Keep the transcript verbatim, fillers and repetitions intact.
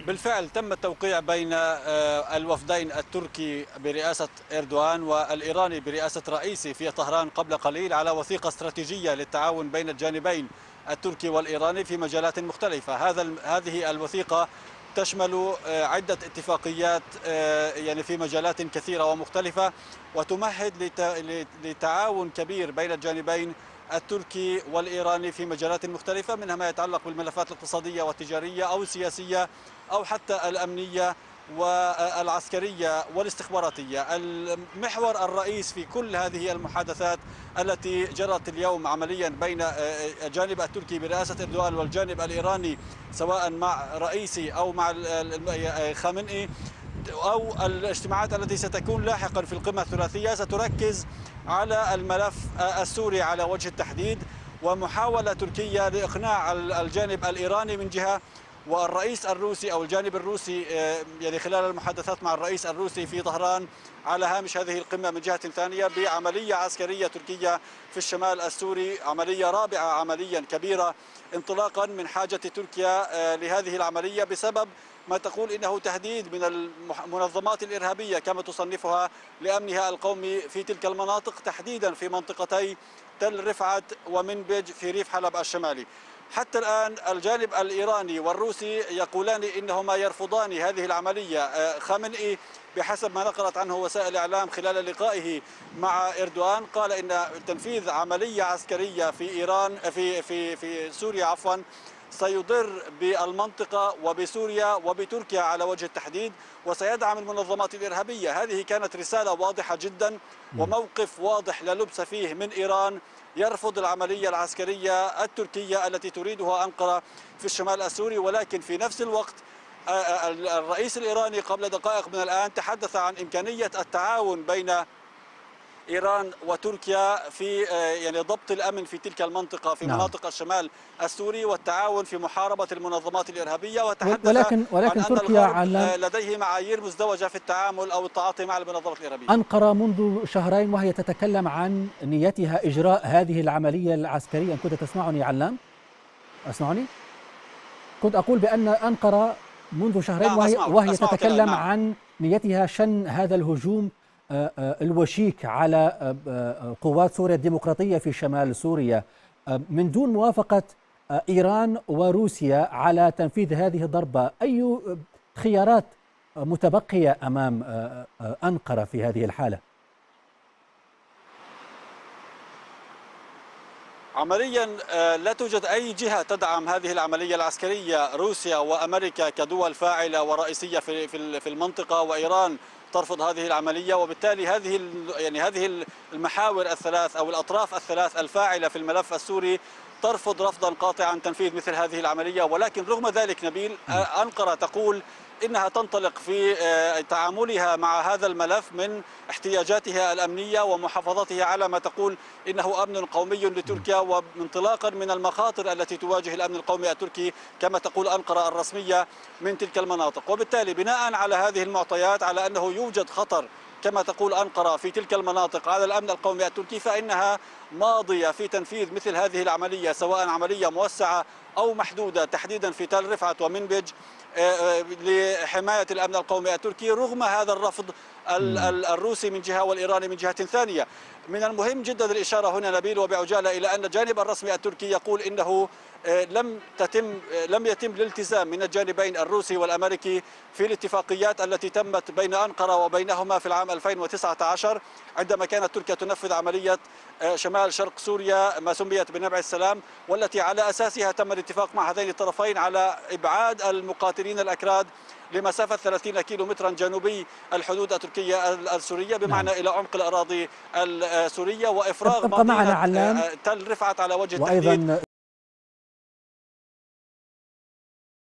بالفعل تم التوقيع بين الوفدين التركي برئاسة إردوغان والإيراني برئاسة رئيسي في طهران قبل قليل على وثيقة استراتيجية للتعاون بين الجانبين التركي والإيراني في مجالات مختلفة. هذا هذه الوثيقة تشمل عدة اتفاقيات يعني في مجالات كثيرة ومختلفة، وتمهد لتعاون كبير بين الجانبين التركي والإيراني في مجالات مختلفة، منها ما يتعلق بالملفات الاقتصادية والتجارية أو السياسية أو حتى الأمنية والعسكرية والاستخباراتية. المحور الرئيس في كل هذه المحادثات التي جرت اليوم عمليا بين الجانب التركي برئاسة إردوغان والجانب الإيراني سواء مع رئيسي أو مع خامنئي أو الاجتماعات التي ستكون لاحقا في القمة الثلاثية ستركز على الملف السوري على وجه التحديد، ومحاولة تركيا لإقناع الجانب الإيراني من جهة، والرئيس الروسي أو الجانب الروسي يعني خلال المحادثات مع الرئيس الروسي في طهران على هامش هذه القمة من جهة ثانية بعملية عسكرية تركية في الشمال السوري، عملية رابعة عمليا كبيرة انطلاقا من حاجة تركيا لهذه العملية بسبب ما تقول إنه تهديد من المنظمات الإرهابية كما تصنفها لأمنها القومي في تلك المناطق، تحديدا في منطقتي تل رفعت ومنبج في ريف حلب الشمالي. حتى الآن الجانب الإيراني والروسي يقولان إنهما يرفضان هذه العملية. خامنئي بحسب ما نقلت عنه وسائل الإعلام خلال لقائه مع إردوغان قال إن تنفيذ عملية عسكرية في إيران في في في سوريا عفوا سيضر بالمنطقة وبسوريا وبتركيا على وجه التحديد وسيدعم المنظمات الإرهابية. هذه كانت رسالة واضحة جدا وموقف واضح لا لبس فيه من إيران، يرفض العملية العسكرية التركية التي تريدها أنقرة في الشمال السوري. ولكن في نفس الوقت الرئيس الإيراني قبل دقائق من الآن تحدث عن إمكانية التعاون بين إيران وتركيا في يعني ضبط الأمن في تلك المنطقة في نعم. مناطق الشمال السوري والتعاون في محاربة المنظمات الإرهابية، وتحدث ولكن ولكن عن أن تركيا على لديه معايير مزدوجة في التعامل أو التعاطي مع المنظمات الإرهابية. أنقرة منذ شهرين وهي تتكلم عن نيتها إجراء هذه العملية العسكرية. إن كنت تسمعني علام أسمعني كنت أقول بأن أنقرة منذ شهرين نعم وهي, أسمعك. وهي أسمعك تتكلم نعم. عن نيتها شن هذا الهجوم الوشيك على قوات سوريا الديمقراطية في شمال سوريا من دون موافقة إيران وروسيا على تنفيذ هذه الضربة. أي خيارات متبقية أمام أنقرة في هذه الحالة؟ عمليا لا توجد أي جهة تدعم هذه العملية العسكرية. روسيا وأمريكا كدول فاعلة ورئيسية في المنطقة وإيران ترفض هذه العملية، وبالتالي هذه يعني هذه المحاور الثلاث أو الأطراف الثلاث الفاعلة في الملف السوري ترفض رفضا قاطعا تنفيذ مثل هذه العملية. ولكن رغم ذلك نبيل أنقرة تقول إنها تنطلق في تعاملها مع هذا الملف من احتياجاتها الأمنية ومحافظتها على ما تقول إنه أمن قومي لتركيا، وانطلاقا من المخاطر التي تواجه الأمن القومي التركي كما تقول أنقرة الرسمية من تلك المناطق. وبالتالي بناء على هذه المعطيات على أنه يوجد خطر كما تقول أنقرة في تلك المناطق على الأمن القومي التركي، فإنها ماضية في تنفيذ مثل هذه العملية سواء عملية موسعة أو محدودة تحديدا في تل رفعت ومنبج لحماية الأمن القومي التركي رغم هذا الرفض الروسي من جهة والإيراني من جهة ثانية. من المهم جدا الإشارة هنا نبيل وبعجالة إلى أن الجانب الرسمي التركي يقول إنه لم تتم لم يتم الالتزام من الجانبين الروسي والأمريكي في الاتفاقيات التي تمت بين أنقرة وبينهما في العام ألفين وتسعة عشر عندما كانت تركيا تنفذ عملية شمال شرق سوريا ما سميت بنبع السلام، والتي على أساسها تم الاتفاق مع هذين الطرفين على إبعاد المقاتلين الأكراد لمسافة ثلاثين كيلو مترا جنوبي الحدود التركية السورية بمعنى نعم. إلى عمق الأراضي السورية، وإفراغ منطقة تل رفعت على وجه التحديد